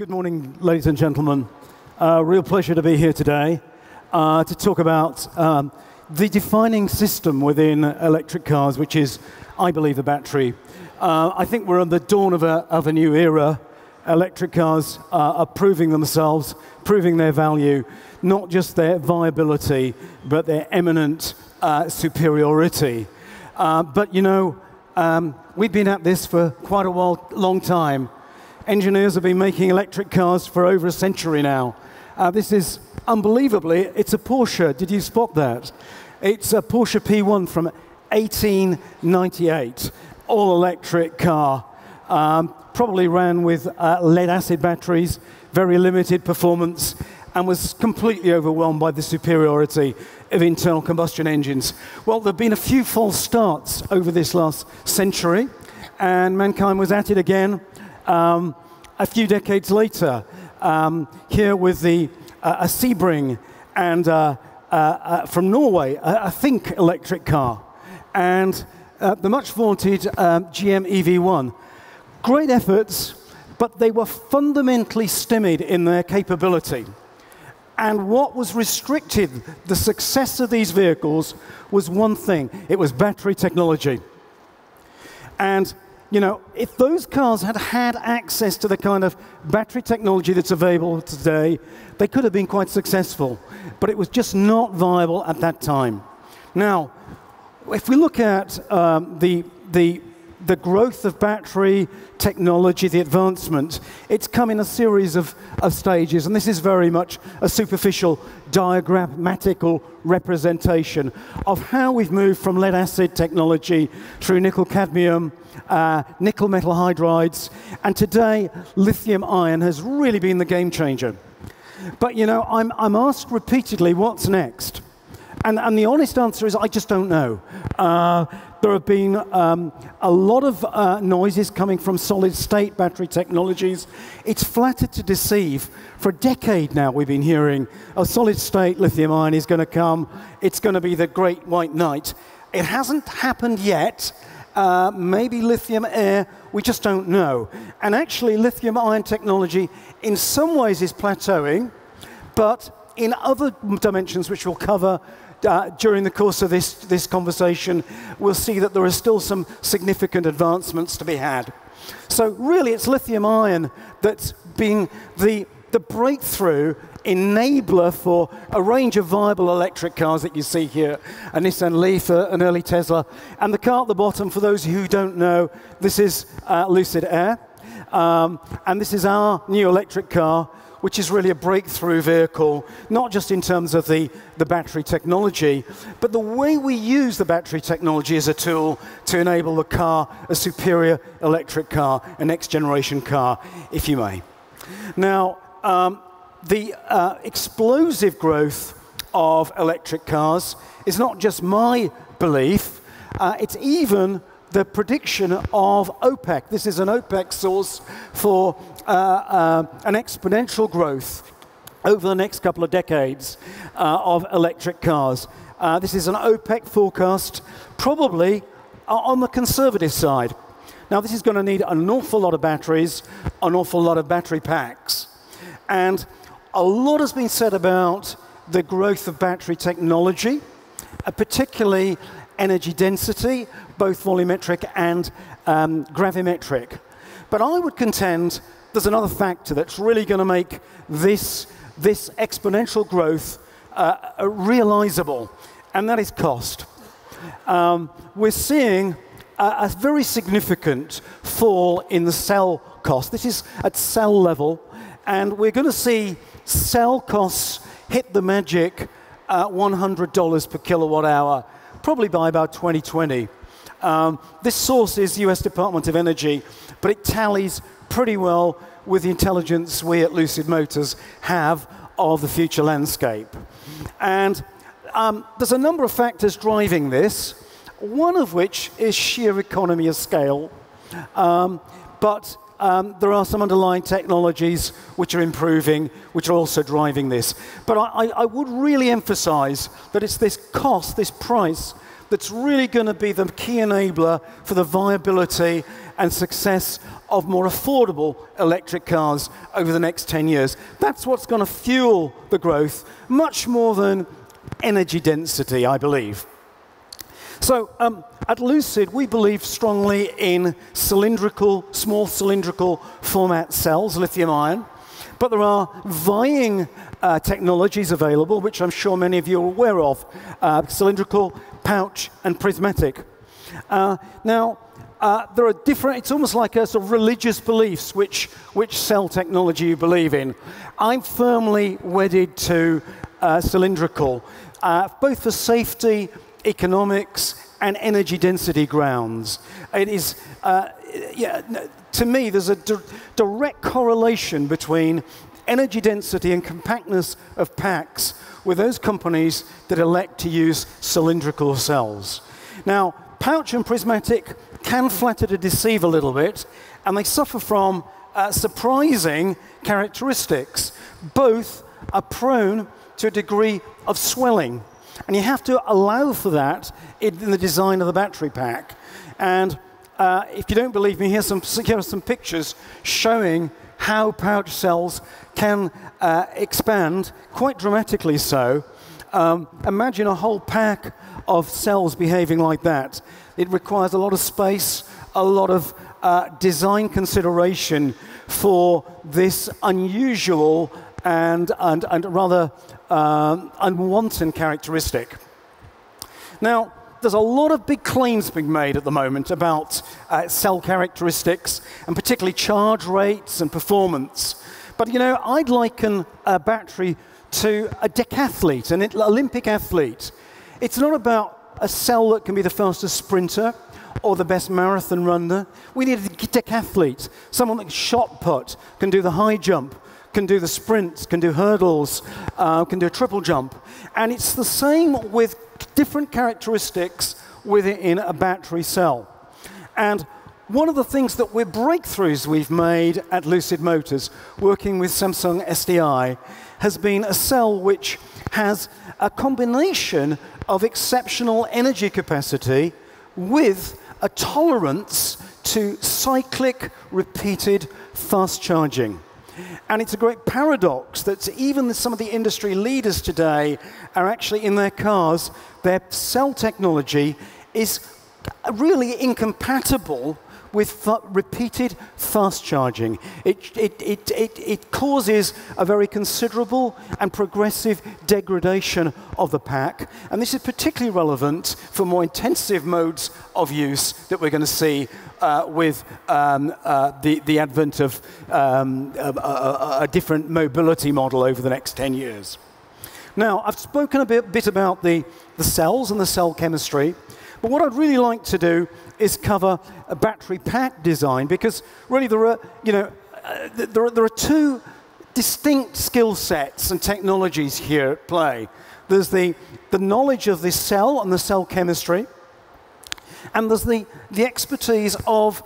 Good morning, ladies and gentlemen. Real pleasure to be here today to talk about the defining system within electric cars, which is, I believe, the battery. I think we're on the dawn of a new era. Electric cars are proving themselves, proving their value, not just their viability, but their eminent superiority. But you know, we've been at this for quite a while, long time. Engineers have been making electric cars for over a century now. This is, unbelievably, it's a Porsche. Did you spot that? It's a Porsche P1 from 1898, all-electric car. Probably ran with lead-acid batteries, very limited performance, and was completely overwhelmed by the superiority of internal combustion engines. Well, there have been a few false starts over this last century, and mankind was at it again. A few decades later, here with a Sebring and from Norway, a Think electric car, and the much vaunted GM EV1. Great efforts, but they were fundamentally stymied in their capability. And what was restricted the success of these vehicles was one thing: it was battery technology. And you know, if those cars had had access to the kind of battery technology that's available today, they could have been quite successful. But it was just not viable at that time. Now, if we look at the growth of battery technology, the advancement, it's come in a series of stages. And this is very much a superficial diagrammatical representation of how we've moved from lead-acid technology through nickel-cadmium, nickel metal hydrides, and today lithium ion has really been the game changer. But you know, I'm asked repeatedly what's next, and the honest answer is I just don't know. There have been a lot of noises coming from solid state battery technologies. It's flattered to deceive. For a decade now we've been hearing a solid state lithium ion is going to come, it's going to be the great white knight. It hasn't happened yet. Maybe lithium air, we just don't know. And actually lithium ion technology in some ways is plateauing, but in other dimensions which we'll cover during the course of this conversation, we'll see that there are still some significant advancements to be had. So really it's lithium ion that's been the breakthrough enabler for a range of viable electric cars that you see here, a Nissan LEAF, an early Tesla, and the car at the bottom, for those who don't know, this is Lucid Air, and this is our new electric car, which is really a breakthrough vehicle, not just in terms of the battery technology, but the way we use the battery technology as a tool to enable the car, a superior electric car, a next-generation car, if you may. Now, the explosive growth of electric cars is not just my belief, it's even the prediction of OPEC. This is an OPEC source for an exponential growth over the next couple of decades of electric cars. This is an OPEC forecast, probably on the conservative side. Now, this is going to need an awful lot of batteries, an awful lot of battery packs. And a lot has been said about the growth of battery technology, particularly energy density, both volumetric and gravimetric. But I would contend there's another factor that's really going to make this exponential growth realizable, and that is cost. We're seeing a very significant fall in the cell cost. This is at cell level, and we're going to see cell costs hit the magic $100 per kilowatt hour, probably by about 2020. This source is the US Department of Energy, but it tallies pretty well with the intelligence we at Lucid Motors have of the future landscape. And there's a number of factors driving this, one of which is sheer economy of scale. There are some underlying technologies which are improving, which are also driving this. But I would really emphasize that it's this cost, this price, that's really going to be the key enabler for the viability and success of more affordable electric cars over the next 10 years. That's what's going to fuel the growth, much more than energy density, I believe. So at Lucid, we believe strongly in cylindrical, small cylindrical format cells, lithium-ion. But there are vying technologies available, which I'm sure many of you are aware of, cylindrical, pouch, and prismatic. There are different, it's almost like a sort of religious beliefs, which cell technology you believe in. I'm firmly wedded to cylindrical, both for safety, economics, and energy density grounds. It is, to me, there's a direct correlation between energy density and compactness of packs with those companies that elect to use cylindrical cells. Now, pouch and prismatic can flatter to deceive a little bit, and they suffer from surprising characteristics. Both are prone to a degree of swelling. And you have to allow for that in the design of the battery pack. And if you don't believe me, here are some pictures showing how pouch cells can expand, quite dramatically so. Imagine a whole pack of cells behaving like that. It requires a lot of space, a lot of design consideration for this unusual and rather unwanted characteristic. Now, there's a lot of big claims being made at the moment about cell characteristics, and particularly charge rates and performance. But, you know, I'd liken a battery to a decathlete, an Olympic athlete. It's not about a cell that can be the fastest sprinter or the best marathon runner. We need a decathlete, someone that can shot put, can do the high jump, can do the sprints, can do hurdles, can do a triple jump. And it's the same with different characteristics within a battery cell. And one of the things that we're breakthroughs we've made at Lucid Motors, working with Samsung SDI, has been a cell which has a combination of exceptional energy capacity with a tolerance to cyclic, repeated fast charging. And it's a great paradox that even some of the industry leaders today are actually in their cars, their cell technology is really incompatible with repeated fast charging. It causes a very considerable and progressive degradation of the pack. And this is particularly relevant for more intensive modes of use that we're going to see with the advent of a different mobility model over the next 10 years. Now, I've spoken a bit about the cells and the cell chemistry. But what I'd really like to do is cover a battery pack design, because really there are two distinct skill sets and technologies here at play. There's the knowledge of the cell and the cell chemistry, and there's the expertise of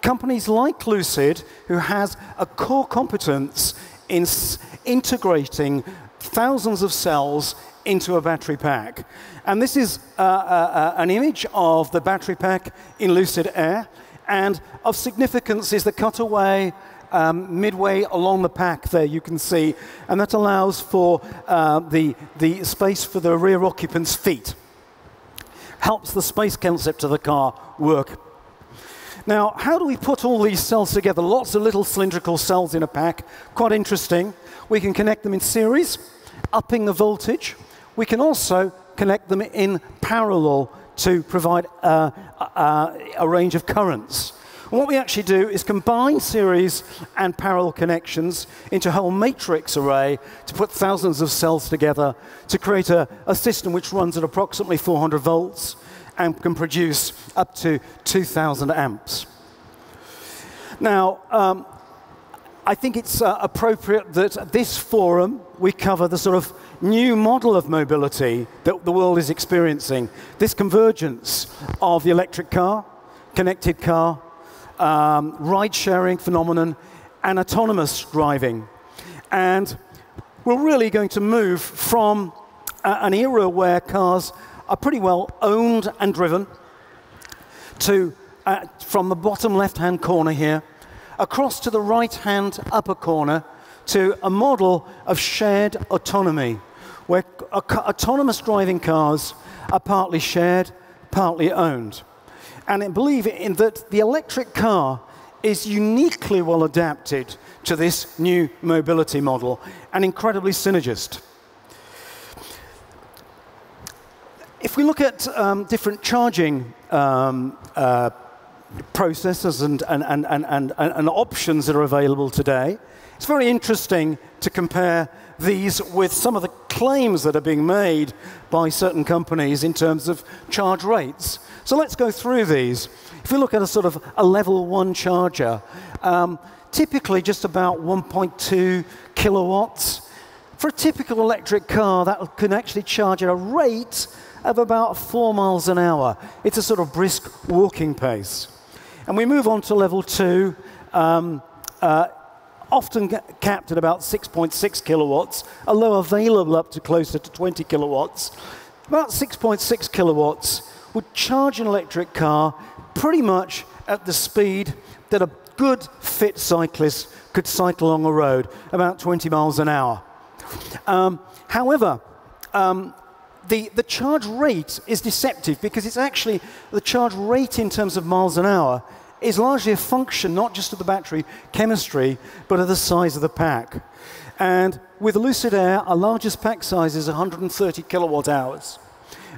companies like Lucid, who has a core competence in integrating thousands of cells into a battery pack. And this is an image of the battery pack in Lucid Air. And of significance is the cutaway midway along the pack there, you can see. And that allows for the space for the rear occupant's feet. Helps the space concept of the car work. Now, how do we put all these cells together? Lots of little cylindrical cells in a pack. Quite interesting. We can connect them in series, upping the voltage. We can also connect them in parallel to provide a range of currents. And what we actually do is combine series and parallel connections into a whole matrix array to put thousands of cells together to create a system which runs at approximately 400 volts and can produce up to 2,000 amps. Now, I think it's appropriate that at this forum we cover the sort of new model of mobility that the world is experiencing. This convergence of the electric car, connected car, ride-sharing phenomenon, and autonomous driving. And we're really going to move from an era where cars are pretty well owned and driven to, from the bottom left-hand corner here, across to the right-hand upper corner, to a model of shared autonomy, where autonomous driving cars are partly shared, partly owned. And I believe in that the electric car is uniquely well adapted to this new mobility model, and incredibly synergist. If we look at different charging processes and options that are available today, it's very interesting to compare these with some of the claims that are being made by certain companies in terms of charge rates. So let's go through these. If we look at a sort of a level one charger, typically just about 1.2 kilowatts. For a typical electric car, that can actually charge at a rate of about 4 miles an hour. It's a sort of brisk walking pace. And we move on to level two. Often capped at about 6.6 kilowatts, although available up to closer to 20 kilowatts. About 6.6 kilowatts would charge an electric car pretty much at the speed that a good fit cyclist could cycle along a road, about 20 miles an hour. However, the charge rate is deceptive, because it's actually the charge rate in terms of miles an hour is largely a function not just of the battery chemistry, but of the size of the pack. And with Lucid Air, our largest pack size is 130 kilowatt hours.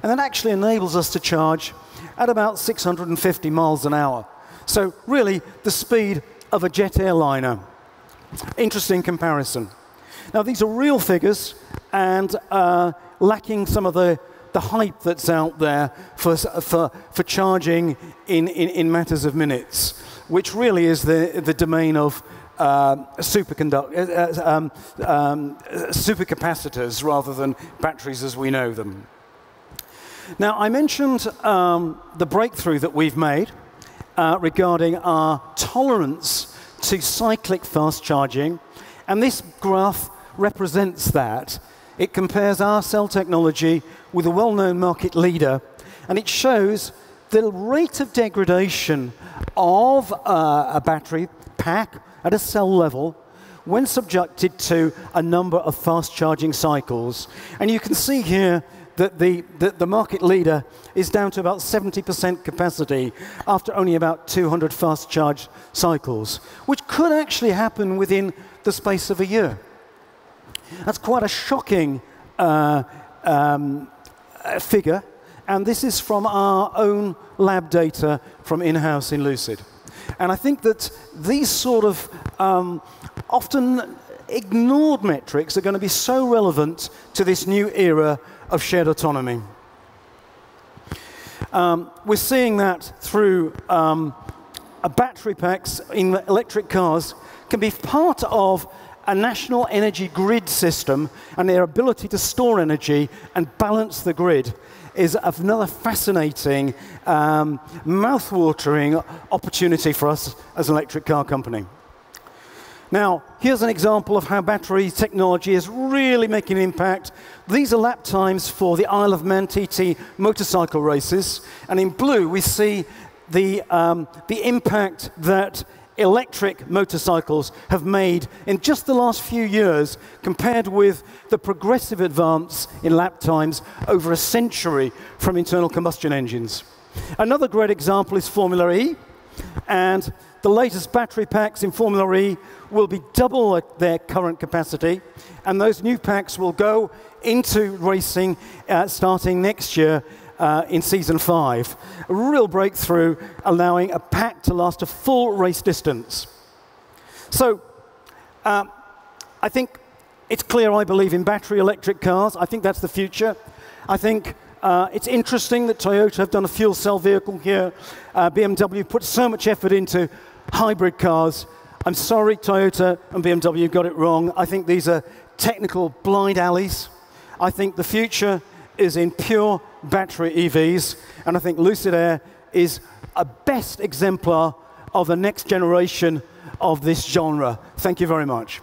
And that actually enables us to charge at about 650 miles an hour. So really, the speed of a jet airliner. Interesting comparison. Now, these are real figures and lacking some of the hype that's out there for charging in matters of minutes, which really is the domain of supercapacitors rather than batteries as we know them. Now, I mentioned the breakthrough that we've made regarding our tolerance to cyclic fast charging, and this graph represents that. It compares our cell technology with a well-known market leader, and it shows the rate of degradation of a battery pack at a cell level when subjected to a number of fast-charging cycles. And you can see here that the market leader is down to about 70% capacity after only about 200 fast-charge cycles, which could actually happen within the space of a year. That's quite a shocking figure, and this is from our own lab data from in-house in Lucid. And I think that these sort of often ignored metrics are going to be so relevant to this new era of shared autonomy. We're seeing that through battery packs in electric cars can be part of a national energy grid system, and their ability to store energy and balance the grid is another fascinating, mouth-watering opportunity for us as an electric car company. Now, here's an example of how battery technology is really making an impact. These are lap times for the Isle of Man TT motorcycle races, and in blue we see the impact that electric motorcycles have made in just the last few years compared with the progressive advance in lap times over a century from internal combustion engines. Another great example is Formula E, and the latest battery packs in Formula E will be double their current capacity, and those new packs will go into racing starting next year in season 5. A real breakthrough, allowing a pack to last a full race distance. So I think it's clear I believe in battery electric cars. I think that's the future. I think it's interesting that Toyota have done a fuel cell vehicle here. BMW put so much effort into hybrid cars. I'm sorry, Toyota and BMW got it wrong. I think these are technical blind alleys. I think the future is in pure battery EVs, and I think Lucid Air is a best exemplar of the next generation of this genre. Thank you very much.